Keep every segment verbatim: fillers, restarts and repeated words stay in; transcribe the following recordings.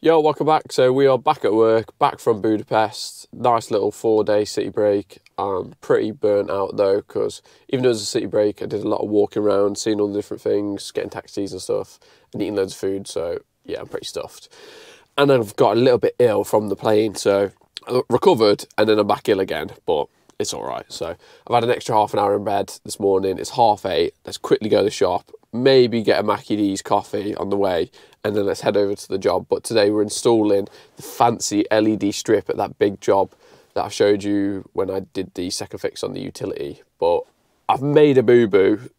Yo, welcome back. So we are back at work, back from Budapest. Nice little four-day city break. I'm pretty burnt out though, because even though it was a city break, I did a lot of walking around, seeing all the different things, getting taxis and stuff, and eating loads of food. So yeah, I'm pretty stuffed. And I've got a little bit ill from the plane, so I recovered, and then I'm back ill again, but it's all right. So I've had an extra half an hour in bed this morning. It's half eight. Let's quickly go to the shop, maybe get a Mackie D's coffee on the way, and then let's head over to the job. But today we're installing the fancy L E D strip at that big job that I showed you when I did the second fix on the utility. But I've made a boo-boo,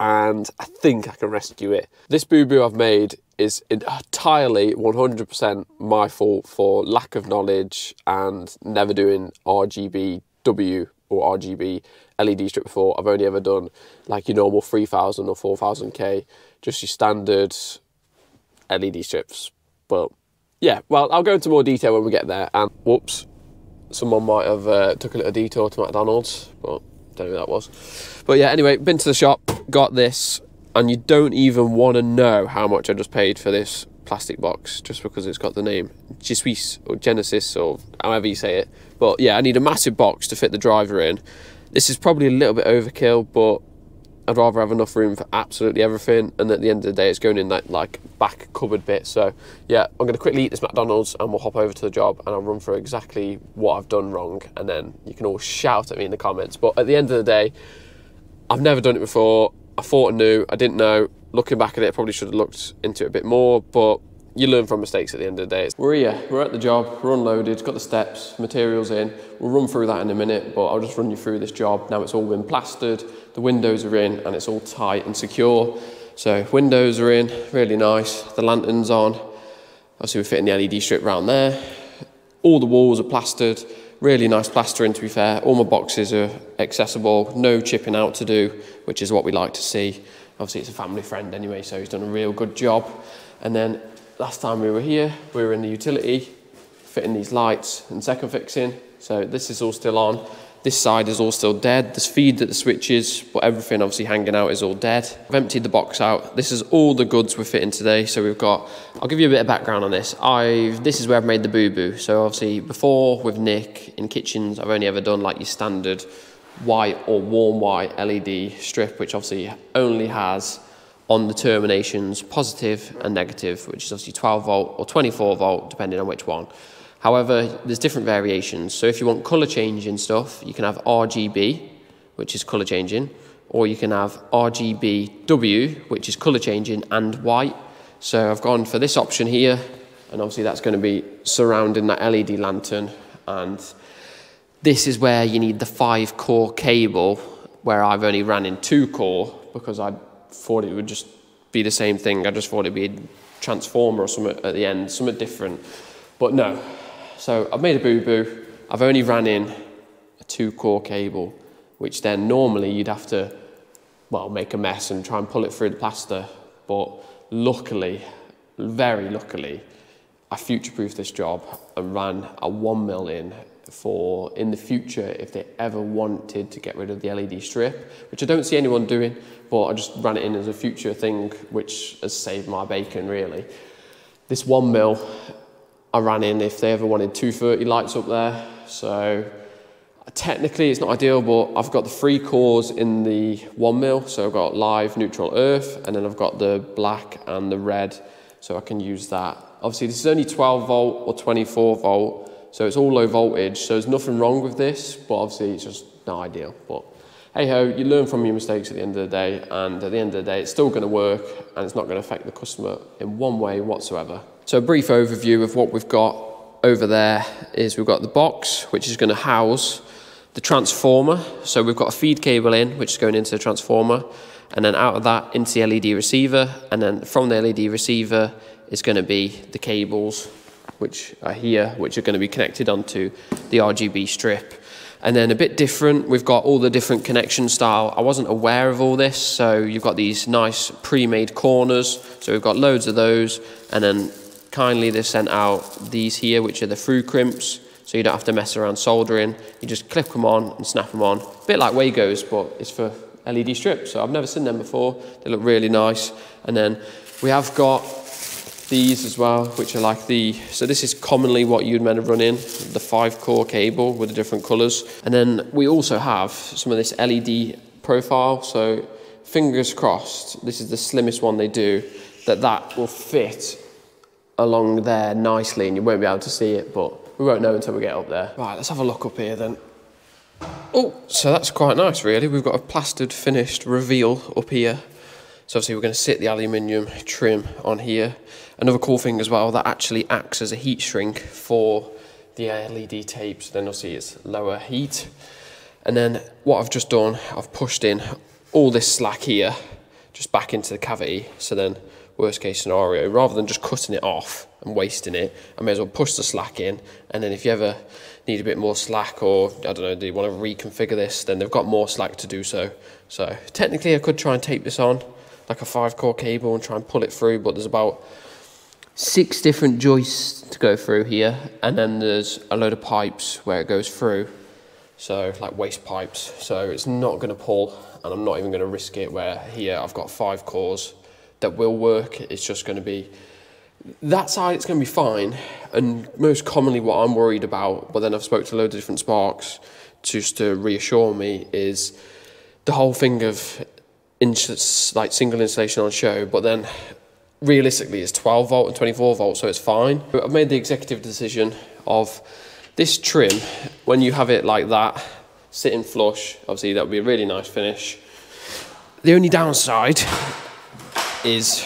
and I think I can rescue it. This boo-boo I've made is entirely one hundred percent my fault for lack of knowledge and never doing R G B W or R G B L E D strip before. I've only ever done like your normal three thousand or four thousand K, just your standard L E D strips. But yeah, well, I'll go into more detail when we get there. And whoops, someone might have uh, took a little detour to McDonald's, but don't know who that was. But yeah, anyway, been to the shop, got this, and you don't even want to know how much I just paid for this plastic box, just because it's got the name G-Suisse or Genesis or however you say it. But yeah, I need a massive box to fit the driver in. This is probably a little bit overkill, but I'd rather have enough room for absolutely everything, and at the end of the day it's going in that like back cupboard bit. So yeah, I'm going to quickly eat this McDonald's and we'll hop over to the job and I'll run through exactly what I've done wrong, and then you can all shout at me in the comments. But at the end of the day, I've never done it before. I thought I knew, I didn't know. Looking back at it, I probably should have looked into it a bit more, but you learn from mistakes at the end of the day. We're here, we're at the job, we're unloaded, got the steps, materials in. We'll run through that in a minute, but I'll just run you through this job. Now it's all been plastered, the windows are in, and it's all tight and secure. So windows are in, really nice. The lantern's on. Obviously we're fitting the L E D strip round there. All the walls are plastered, really nice plastering to be fair. All my boxes are accessible, no chipping out to do, which is what we like to see. Obviously it's a family friend anyway, so he's done a real good job. And then last time we were here, we were in the utility, fitting these lights and second fixing. So this is all still on. This side is all still dead. This feed that the switches, but everything obviously hanging out is all dead. I've emptied the box out. This is all the goods we're fitting today. So we've got, I'll give you a bit of background on this. I've, this is where I've made the boo-boo. So obviously before with Nick in kitchens, I've only ever done like your standard white or warm white L E D strip, which obviously only has on the terminations positive and negative, which is obviously twelve volt or twenty-four volt, depending on which one. However, there's different variations. So if you want color changing stuff, you can have R G B, which is color changing, or you can have R G B W, which is color changing and white. So I've gone for this option here, and obviously that's going to be surrounding that L E D lantern. And this is where you need the five core cable, where I've only ran in two core because I thought it would just be the same thing. I just thought it'd be a transformer or something at the end, something different, but no. So I've made a boo-boo. I've only ran in a two core cable, which then normally you'd have to, well, make a mess and try and pull it through the plaster. But luckily, very luckily, I future-proofed this job and ran a one mil in for in the future if they ever wanted to get rid of the L E D strip, which I don't see anyone doing, but I just ran it in as a future thing, which has saved my bacon really. This one mil I ran in if they ever wanted two thirty lights up there. So technically it's not ideal, but I've got the three cores in the one mil. So I've got live, neutral, earth, and then I've got the black and the red, so I can use that. Obviously this is only twelve volt or twenty-four volt, so it's all low voltage, so there's nothing wrong with this, but obviously it's just not ideal. But hey-ho, you learn from your mistakes at the end of the day, and at the end of the day, it's still going to work, and it's not going to affect the customer in one way whatsoever. So a brief overview of what we've got over there is we've got the box, which is going to house the transformer. So we've got a feed cable in, which is going into the transformer, and then out of that into the L E D receiver, and then from the L E D receiver is going to be the cables, which are here, which are going to be connected onto the R G B strip. And then a bit different, we've got all the different connection style. I wasn't aware of all this, so you've got these nice pre-made corners, so we've got loads of those. And then kindly they sent out these here, which are the through crimps, so you don't have to mess around soldering. You just clip them on and snap them on, a bit like WAGOs, but it's for L E D strips. So I've never seen them before, they look really nice. And then we have got these as well, which are like the, so this is commonly what you'd men have run in, the five core cable with the different colors. And then we also have some of this L E D profile. So fingers crossed, this is the slimmest one they do, that that will fit along there nicely and you won't be able to see it, but we won't know until we get up there. Right, let's have a look up here then. Oh, so that's quite nice really. We've got a plastered finished reveal up here. So obviously we're going to sit the aluminium trim on here. Another cool thing as well, that actually acts as a heat shrink for the L E D tapes. Then you'll see it's lower heat. And then what I've just done, I've pushed in all this slack here, just back into the cavity. So then worst case scenario, rather than just cutting it off and wasting it, I may as well push the slack in. And then if you ever need a bit more slack, or I don't know, do you want to reconfigure this, then they've got more slack to do so. So technically I could try and tape this on like a five core cable and try and pull it through, but there's about six different joists to go through here, and then there's a load of pipes where it goes through, so like waste pipes, so it's not going to pull, and I'm not even going to risk it where here I've got five cores that will work. It's just going to be that side, it's going to be fine, and most commonly what I'm worried about, but then I've spoke to loads of different sparks just to reassure me, is the whole thing of in like single installation on show, but then realistically it's twelve volt and twenty-four volt, so it's fine. But I've made the executive decision of this trim, when you have it like that sitting flush, obviously that would be a really nice finish. The only downside is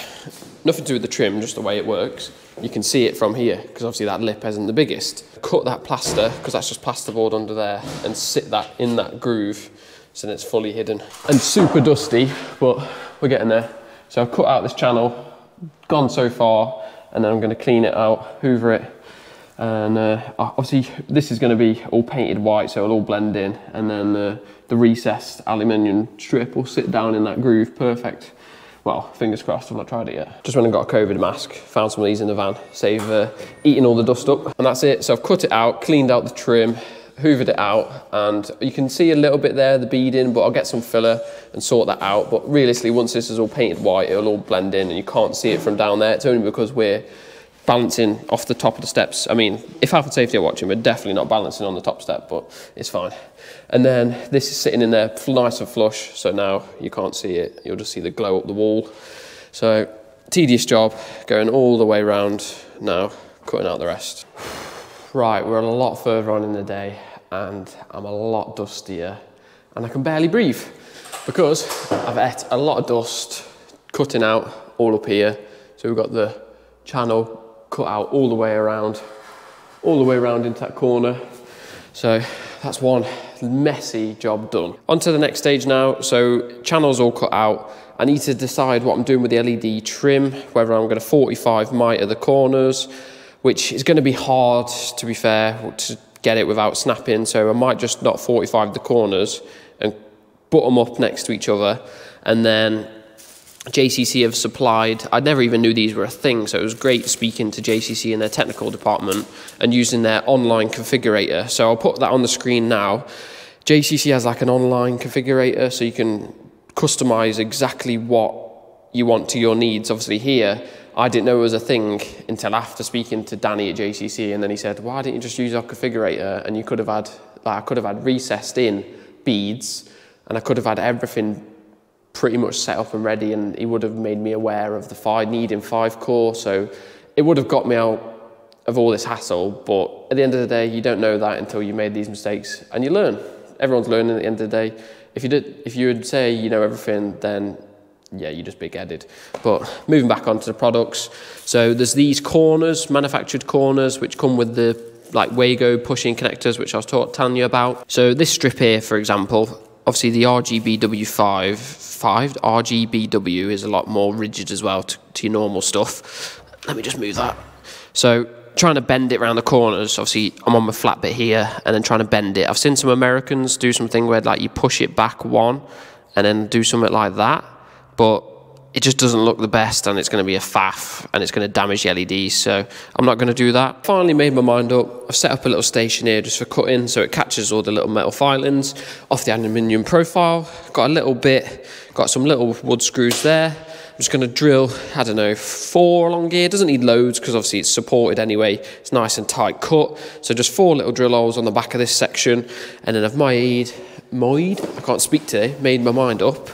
nothing to do with the trim, just the way it works. You can see it from here because obviously that lip isn't the biggest. Cut that plaster, because that's just plasterboard under there, and sit that in that groove. So it's fully hidden and super dusty, but we're getting there. So I've cut out this channel, gone so far, and then I'm going to clean it out, hoover it, and uh, obviously this is going to be all painted white, so it'll all blend in, and then uh, the recessed aluminium strip will sit down in that groove perfect. Well, fingers crossed, I've not tried it yet. Just went and got a COVID mask, found some of these in the van, save uh, eating all the dust up, and that's it. So I've cut it out, cleaned out the trim, hoovered it out, and you can see a little bit there, the beading, but I'll get some filler and sort that out. But realistically, once this is all painted white, it'll all blend in and you can't see it from down there. It's only because we're balancing off the top of the steps. I mean, if health and safety are watching, we're definitely not balancing on the top step, but it's fine. And then this is sitting in there nice and flush, so now you can't see it. You'll just see the glow up the wall. So tedious job, going all the way around now, cutting out the rest. Right, we're a lot further on in the day and I'm a lot dustier and I can barely breathe because I've ate a lot of dust, cutting out all up here. So we've got the channel cut out all the way around, all the way around into that corner. So that's one messy job done. On to the next stage now. So channel's all cut out. I need to decide what I'm doing with the L E D trim, whether I'm going to forty-five miter the corners, which is going to be hard, to be fair, to get it without snapping. So I might just not forty-five the corners and put them up next to each other. And then J C C have supplied, I never even knew these were a thing, so it was great speaking to J C C in their technical department and using their online configurator. So I'll put that on the screen now. J C C has like an online configurator, so you can customize exactly what you want to your needs. Obviously here, I didn't know it was a thing until after speaking to Danny at J C C, and then he said, why didn't you just use our configurator? And you could have had, like, I could have had recessed in beads, and I could have had everything pretty much set up and ready, and he would have made me aware of the five, needing five core, so it would have got me out of all this hassle, but at the end of the day, you don't know that until you made these mistakes, and you learn. Everyone's learning at the end of the day. If you did, if you would say you know everything, then yeah, you're just big-headed. But moving back onto the products. So there's these corners, manufactured corners, which come with the like WAGO pushing connectors, which I was taught, telling you about. So this strip here, for example, obviously the R G B W five, five, R G B W is a lot more rigid as well to, to your normal stuff. Let me just move that. So trying to bend it around the corners, obviously I'm on my flat bit here, and then trying to bend it. I've seen some Americans do something where like you push it back one and then do something like that, but it just doesn't look the best, and it's going to be a faff, and it's going to damage the L E Ds, so I'm not going to do that. Finally made my mind up. I've set up a little station here just for cutting, so it catches all the little metal filings off the aluminium profile. Got a little bit, got some little wood screws there, I'm just going to drill, I don't know, four along here. Doesn't need loads because obviously it's supported anyway. It's nice and tight cut. So just four little drill holes on the back of this section. And then I've made, made, I can't speak today, made my mind up.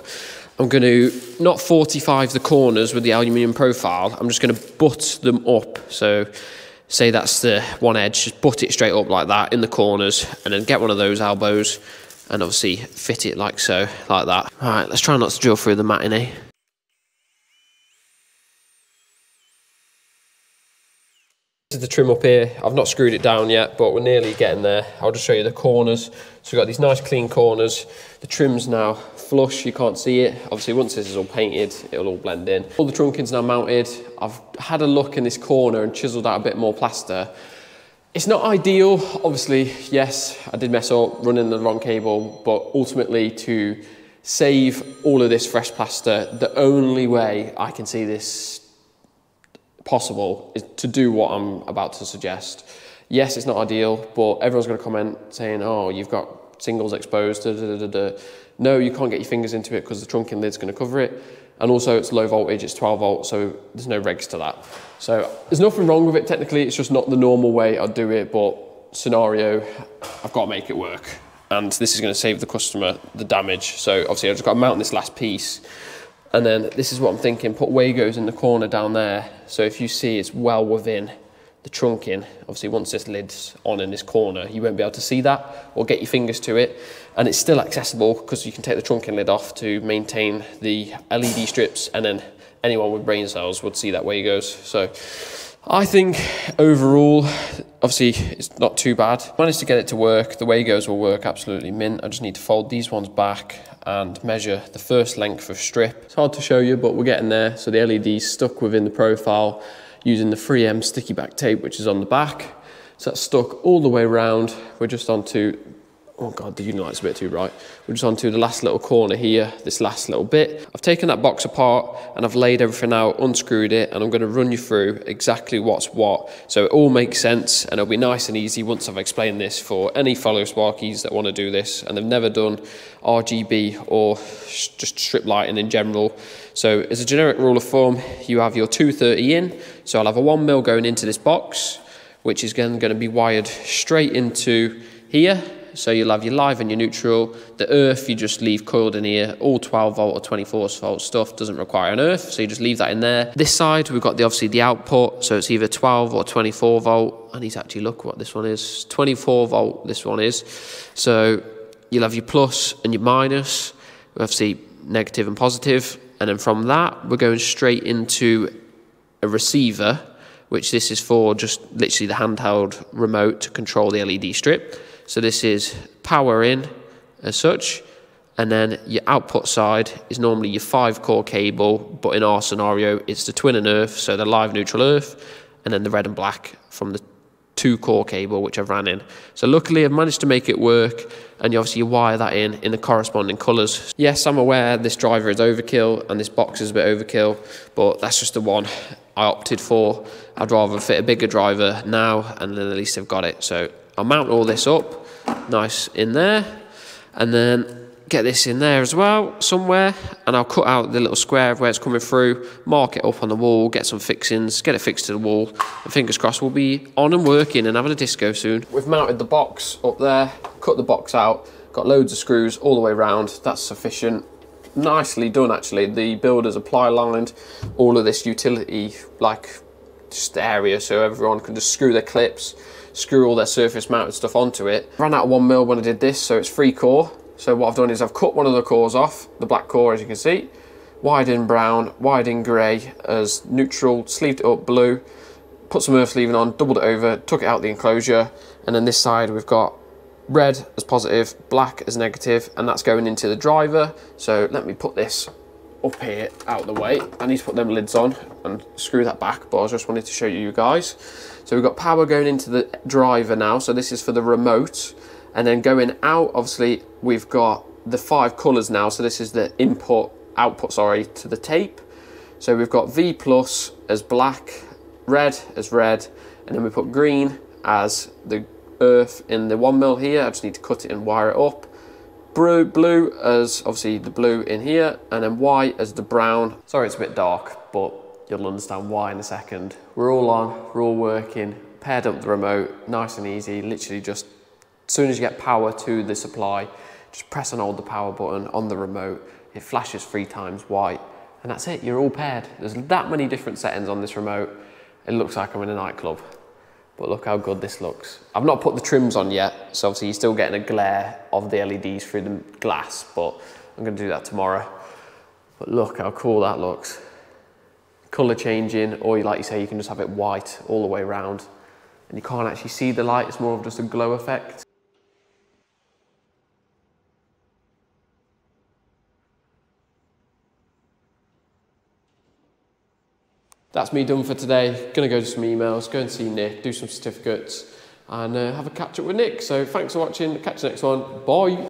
I'm going to not forty-five the corners with the aluminium profile. I'm just going to butt them up. So say that's the one edge, just butt it straight up like that in the corners, and then get one of those elbows and obviously fit it like so, like that. All right, let's try not to drill through the matting, eh? This is the trim up here. I've not screwed it down yet, but we're nearly getting there. I'll just show you the corners. So we've got these nice clean corners. The trim's now flush, you can't see it. Obviously once this is all painted, it'll all blend in. All the trunking's now mounted. I've had a look in this corner and chiseled out a bit more plaster. It's not ideal, obviously. Yes, I did mess up running the wrong cable, but ultimately to save all of this fresh plaster, the only way I can see this possible is to do what I'm about to suggest. Yes, it's not ideal, but everyone's going to comment saying, oh, you've got singles exposed, da, da, da, da. No, you can't get your fingers into it because the trunking lid's going to cover it, and also it's low voltage, it's twelve volts, so there's no regs to that. So there's nothing wrong with it technically, it's just not the normal way I'd do it, but scenario, I've got to make it work, and this is going to save the customer the damage. So obviously I've just got to mount this last piece. And then this is what I'm thinking, put WAGOs in the corner down there. So if you see, it's well within the trunking. Obviously once this lid's on in this corner, you won't be able to see that or get your fingers to it. And it's still accessible because you can take the trunking lid off to maintain the L E D strips, and then anyone with brain cells would see that WAGOs. So I think overall, obviously it's not too bad. Managed to get it to work. The WAGOs will work absolutely mint. I just need to fold these ones back and measure the first length of strip. It's hard to show you, but we're getting there. So the L E D's stuck within the profile using the three M sticky back tape, which is on the back. So that's stuck all the way around. We're just onto, oh God, the UNILITE's a bit too bright. We're just onto the last little corner here, this last little bit. I've taken that box apart and I've laid everything out, unscrewed it, and I'm gonna run you through exactly what's what. So it all makes sense, and it'll be nice and easy once I've explained this for any fellow sparkies that wanna do this and they've never done R G B or just strip lighting in general. So as a generic rule of thumb, you have your two thirty in. So I'll have a one mil going into this box, which is then gonna be wired straight into here. So you'll have your live and your neutral. The earth you just leave coiled in here. All twelve volt or twenty-four volt stuff doesn't require an earth, so you just leave that in there. This side we've got the obviously the output, so it's either twelve or twenty-four volt. I need to actually look what this one is. twenty-four volt this one is. So you'll have your plus and your minus, obviously negative and positive, and then from that we're going straight into a receiver, which this is for just literally the handheld remote to control the L E D strip. So this is power in as such, and then your output side is normally your five core cable, but in our scenario it's the twin and earth, so the live, neutral, earth, and then the red and black from the two core cable which I've ran in. So luckily I've managed to make it work, and you obviously wire that in in the corresponding colours. Yes, I'm aware this driver is overkill and this box is a bit overkill, but that's just the one I opted for. I'd rather fit a bigger driver now, and then at least I've got it. So I'll mount all this up nice in there, and then get this in there as well somewhere, and I'll cut out the little square of where it's coming through, mark it up on the wall, get some fixings, get it fixed to the wall, and fingers crossed we'll be on and working and having a disco soon. We've mounted the box up there, cut the box out, got loads of screws all the way around. That's sufficient. Nicely done actually. The builders apply lined all of this utility like just area, so everyone can just screw their clips, screw all their surface mounted stuff onto it. Ran out of one mil when I did this, so it's three core. So what I've done is I've cut one of the cores off, the black core as you can see, wired in brown, wired in grey as neutral, sleeved it up blue, put some earth sleeving on, doubled it over, took it out the enclosure, and then this side we've got red as positive, black as negative, and that's going into the driver. So let me put this up here out of the way. I need to put them lids on and screw that back, but I just wanted to show you guys. So we've got power going into the driver now, so this is for the remote, and then going out obviously we've got the five colors now, so this is the input output sorry to the tape. So we've got V plus as black, red as red, and then we put green as the earth in the one mil here. I just need to cut it and wire it up. blue, blue as obviously the blue in here, and then white as the brown. Sorry it's a bit dark, but you'll understand why in a second. We're all on, we're all working, paired up the remote, nice and easy, literally just as soon as you get power to the supply, just press and hold the power button on the remote, it flashes three times white, and that's it, you're all paired. There's that many different settings on this remote, it looks like I'm in a nightclub. But look how good this looks. I've not put the trims on yet, so obviously you're still getting a glare of the L E Ds through the glass, but I'm gonna do that tomorrow. But look how cool that looks. Color changing, or like you say, you can just have it white all the way around, and you can't actually see the light, it's more of just a glow effect. That's me done for today. Gonna go do some emails, go and see Nick, do some certificates, and uh, have a catch up with Nick. So thanks for watching, catch you next one, bye.